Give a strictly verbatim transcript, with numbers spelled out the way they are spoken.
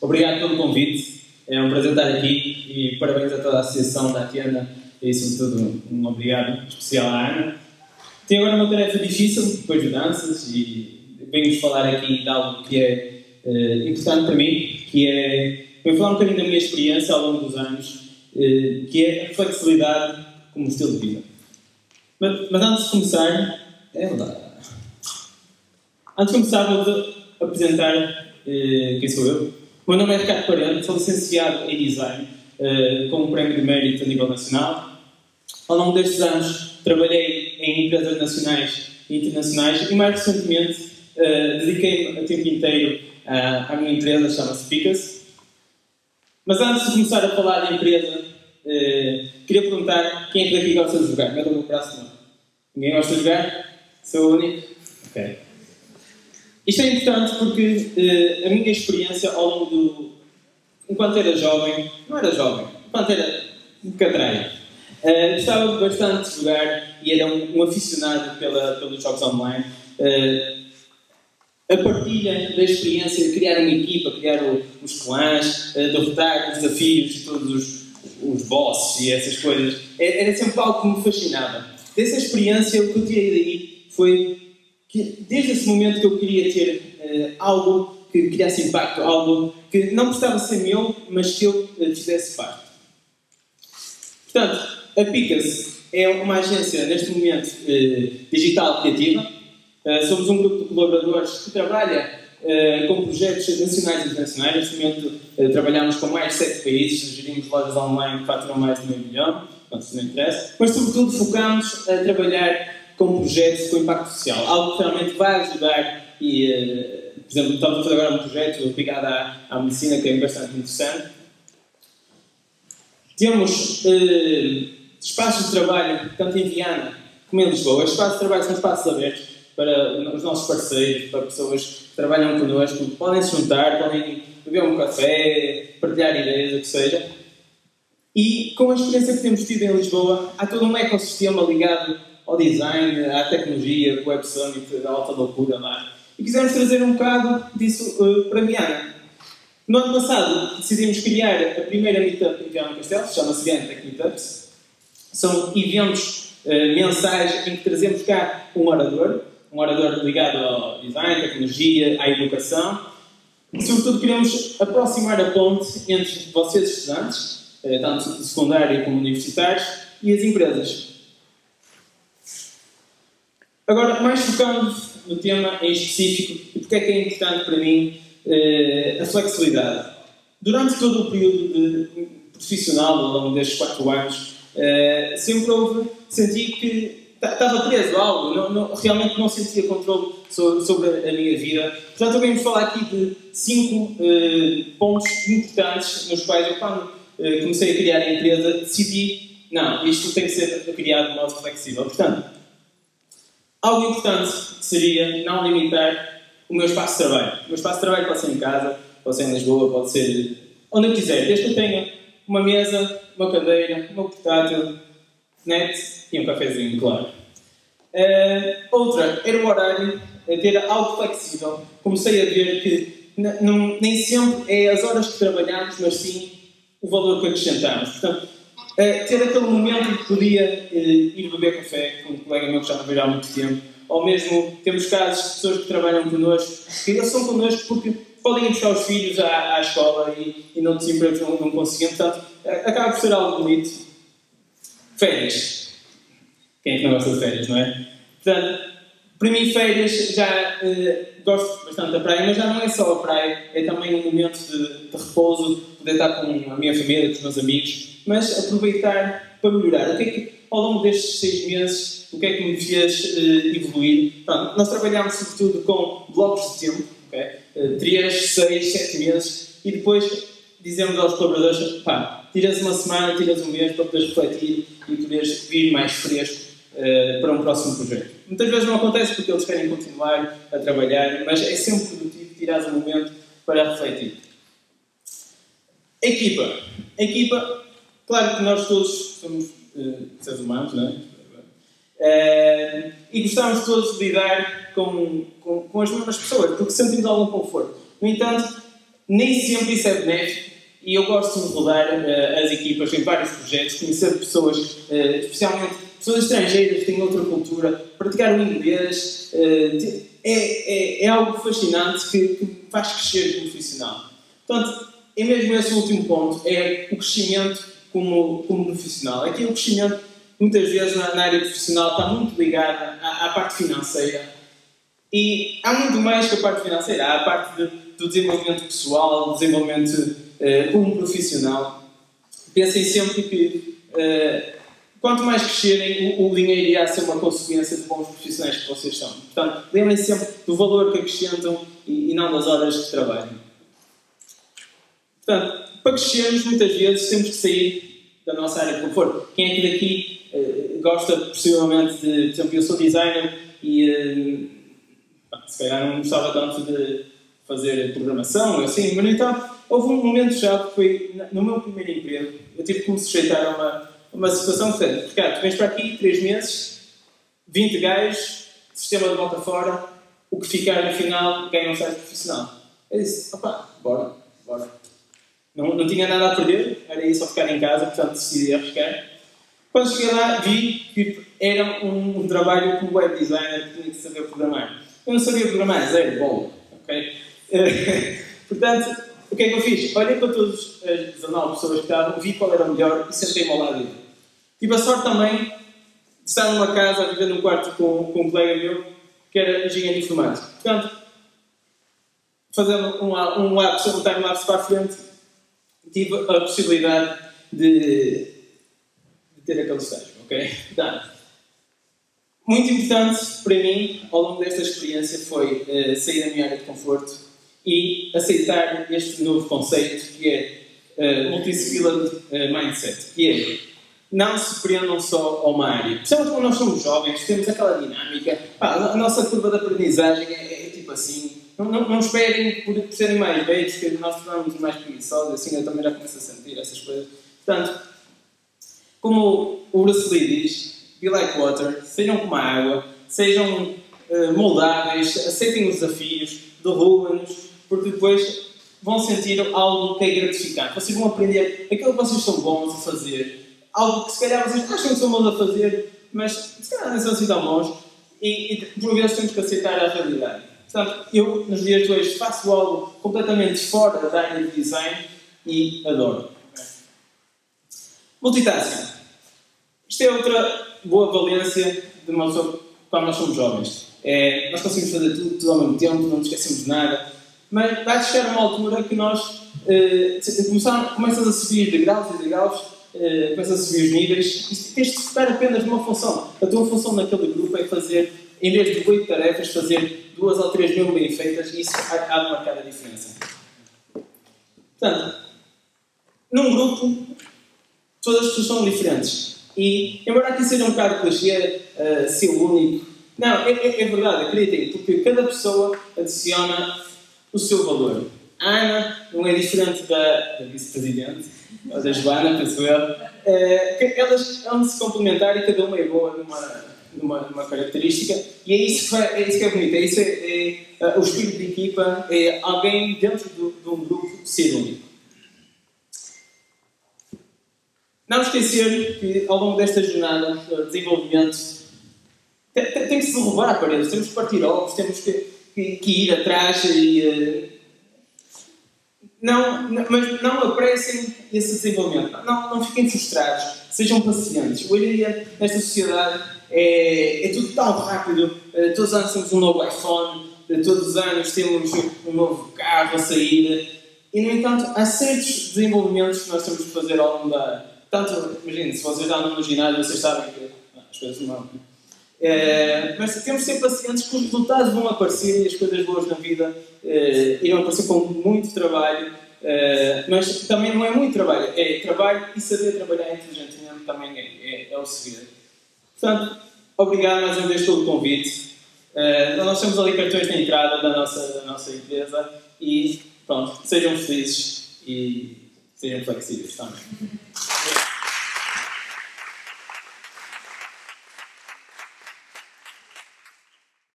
Obrigado pelo convite, é um prazer estar aqui e parabéns a toda a associação da Tienda e, sobretudo, um obrigado especial à Ana. Tenho agora uma tarefa difícil, depois de danças, e venho-vos falar aqui de algo que é uh, importante para mim, que é, vou falar um bocadinho da minha experiência ao longo dos anos, uh, que é a flexibilidade como estilo de vida. Mas, mas antes de começar, é verdade. Antes de começar, vou apresentar uh, quem sou eu. O meu nome é Ricardo Parente, sou licenciado em Design, uh, com um prémio de mérito a nível nacional. Ao longo destes anos, trabalhei em empresas nacionais e internacionais e, mais recentemente, uh, dediquei-me o tempo inteiro uh, à minha empresa, chama-se Picus. Mas antes de começar a falar da empresa, uh, queria perguntar quem é que daqui gosta de jogar? Mete o meu braço não. Ninguém gosta de jogar? Sou o único? Ok. Isto é importante porque uh, a minha experiência ao longo do... Enquanto era jovem... Não era jovem. Enquanto era um catraio. Uh, gostava bastante de jogar e era um, um aficionado pela, pelos jogos online. Uh, a partilha da experiência de criar uma equipa, criar o, os clãs, uh, derrotar os desafios, todos os, os bosses e essas coisas, era sempre algo que me fascinava. Dessa experiência, o que eu tirei daí foi... Desde esse momento que eu queria ter uh, algo que criasse impacto, algo que não precisava ser meu, mas que eu uh, fizesse parte. Portanto, a Picus é uma agência, neste momento, uh, digital criativa. Uh, somos um grupo de colaboradores que trabalha uh, com projetos nacionais e internacionais. Neste momento, uh, trabalhamos com mais de sete países, gerimos lojas online que faturam mais de meio milhão, portanto, se não interessa. Mas, sobretudo, focamos a trabalhar com projetos com impacto social, algo que realmente vai ajudar e, uh, por exemplo, estamos a fazer agora um projeto ligado à, à medicina que é bastante interessante. Temos uh, espaços de trabalho, tanto em Viana como em Lisboa. Os espaços de trabalho são espaços abertos para os nossos parceiros, para pessoas que trabalham connosco, podem se juntar, podem beber um café, partilhar ideias, o que seja. E com a experiência que temos tido em Lisboa, há todo um ecossistema ligado ao design, à tecnologia, o WebSonic, a Alta Loucura lá. E quisemos trazer um bocado disso uh, para a Viana. No ano passado decidimos criar a primeira meetup em Viana do Castelo, chama-se Viana Tech Meetups. São eventos uh, mensais em que trazemos cá um orador, um orador ligado ao design, à tecnologia, à educação. E, sobretudo, queremos aproximar a ponte entre vocês, estudantes, uh, tanto de secundário como universitários, e as empresas. Agora, mais focando no tema em específico, e porque é que é importante para mim eh, a flexibilidade. Durante todo o período de, profissional, ao longo destes quatro anos, eh, sempre houve, senti que estava preso a algo, não, não, realmente não sentia controle sobre, sobre a minha vida. Portanto, eu venho falar aqui de cinco eh, pontos importantes nos quais eu, quando eh, comecei a criar a empresa, decidi, não, isto tem que ser criado de modo flexível. Portanto, algo importante seria não limitar o meu espaço de trabalho. O meu espaço de trabalho pode ser em casa, pode ser em Lisboa, pode ser onde eu quiser. Desde que eu tenha uma mesa, uma cadeira, um portátil, net e um cafezinho, claro. Uh, outra era o horário, ter algo flexível. Comecei a ver que nem sempre é as horas que trabalhamos, mas sim o valor que acrescentamos. Portanto, Uh, ter aquele momento em que podia uh, ir beber café com um colega meu que já trabalha há muito tempo, ou mesmo temos casos de pessoas que trabalham connosco, que eles são connosco porque podem ir buscar os filhos à, à escola e, e não desempregos não, não conseguem, portanto, acaba por ser algo bonito. Férias. Quem é que não gosta de férias, não é? Portanto, para mim, férias, já uh, gosto bastante da praia, mas já não é só a praia, é também um momento de, de repouso, poder estar com a minha família, com os meus amigos. Mas aproveitar para melhorar. O que é que, ao longo destes seis meses, o que é que me fez uh, evoluir? Pronto, nós trabalhámos sobretudo com blocos de tempo, okay? uh, três, seis, sete meses, e depois dizemos aos colaboradores, pá, tiras uma semana, tiras um mês para poderes refletir e poderes vir mais fresco uh, para um próximo projeto. Muitas vezes não acontece porque eles querem continuar a trabalhar, mas é sempre produtivo tirares um momento para refletir. Equipa. Equipa. Claro que nós todos somos uh, seres humanos, não é? Uh, e gostamos todos de lidar com, com, com as mesmas pessoas, porque sentimos algum conforto. No entanto, nem sempre isso é benéfico, e eu gosto de rodar uh, as equipas em vários projetos, conhecer pessoas, uh, especialmente pessoas estrangeiras que têm outra cultura, praticar o inglês, uh, é, é, é algo fascinante que, que faz crescer como profissional. Portanto, é mesmo esse o último ponto, é o crescimento como, como profissional. Aqui o crescimento, muitas vezes, na, na área profissional está muito ligada à, à parte financeira. E há muito mais que a parte financeira, há a parte de, do desenvolvimento pessoal, do desenvolvimento eh, como profissional. Pensem sempre que eh, quanto mais crescerem, o, o dinheiro irá ser uma consequência de bons profissionais que vocês são. Portanto, lembrem sempre do valor que acrescentam e, e não das horas de trabalho. Portanto, para crescermos, muitas vezes, temos que sair da nossa área de conforto. Quem é que daqui uh, gosta, possivelmente, de... Por exemplo, eu sou designer e, uh, se calhar, não gostava tanto de fazer programação, assim, mas então, houve um momento já que foi, no meu primeiro emprego, eu tive que me sujeitar a uma, uma situação que foi, Ricardo, tu vens para aqui, três meses, vinte gajos, sistema de volta fora, o que ficar no final ganha um site profissional. Eu disse, opá, bora, bora. Não, não tinha nada a perder, era isso, só ficar em casa, portanto decidi arriscar. Quando cheguei lá, vi que era um, um trabalho como web designer, que tinha que saber programar. Eu não sabia programar, zero, bom, ok? Portanto, o que é que eu fiz? Olhei para todas as dezenove pessoas que estavam, vi qual era o melhor e sentei-me ao lado dele. Tive a sorte também de estar numa casa, a viver num quarto com, com um colega meu, que era engenheiro informático. Portanto, fazendo um, um lapse, um time-lapse para a frente, tive a possibilidade de, de ter aquele estágio, ok? Portanto, muito importante para mim, ao longo desta experiência, foi uh, sair da minha área de conforto e aceitar este novo conceito, que é uh, multi-skilled uh, mindset, que é, não se prendam só a uma área. Principalmente quando nós somos jovens, temos aquela dinâmica, pá, a nossa curva de aprendizagem é, é tipo assim. Não, não, não esperem por, por serem mais velhos, que nós tornamos mais preguiçosos, assim eu também já começo a sentir essas coisas. Portanto, como o Bruce Lee diz, be like water, sejam como a água, sejam uh, moldáveis, aceitem os desafios, derrubam-nos, porque depois vão sentir algo que é gratificante. Vocês vão aprender aquilo que vocês são bons a fazer, algo que se calhar vocês acham que são bons a fazer, mas se calhar não são assim tão bons, e, e por vezes temos que aceitar a realidade. Portanto, eu, nos dias de hoje, faço algo completamente fora da área de design e adoro. Multitasking. Isto é outra boa valência de uma pessoa quando nós somos jovens. É, nós conseguimos fazer tudo, tudo ao mesmo tempo, não nos esquecemos de nada, mas vai chegar a uma altura que nós eh, começamos a subir degraus e degraus, eh, começas a subir os níveis, e tens de focar apenas numa função. A tua função naquele grupo é fazer, em vez de oito tarefas, fazer duas ou três mil bem feitas, e isso há de marcar a diferença. Portanto, num grupo, todas as pessoas são diferentes. E, embora aqui seja um bocado clichê, uh, ser o único, não, é, é verdade, acreditem, porque cada pessoa adiciona o seu valor. A Ana não é diferente da, da vice-presidente, ou da Joana, penso eu. Uh, elas vão se complementar e cada uma é boa numa... Numa, numa característica, e é isso que é, é, isso que é bonito, é isso é, é, é o espírito de equipa, é alguém dentro do, de um grupo ser único. Não esquecer que ao longo desta jornada de desenvolvimento tem, tem, tem que se derrubar a parede, temos que partir ovos, temos que, que, que ir atrás e uh, não, não, mas não apressem esse desenvolvimento, não, não fiquem frustrados, sejam pacientes. Hoje em dia, nesta sociedade, É, é tudo tão rápido, todos os anos temos um novo iPhone, todos os anos temos um novo carro a sair, e no entanto há certos desenvolvimentos que nós temos que fazer ao longo da... Tanto, imagina, se vocês andam no ginásio, vocês sabem que não, as coisas não... É, mas temos que ser pacientes, que os resultados vão aparecer e as coisas boas na vida é, irão aparecer com muito trabalho, é, mas também não é muito trabalho, é trabalho e saber trabalhar inteligentemente também é, é, é o segredo. Portanto, obrigado mais uma vez pelo convite. Uh, nós temos ali cartões na entrada da nossa, da nossa empresa e, pronto, sejam felizes e sejam flexíveis também.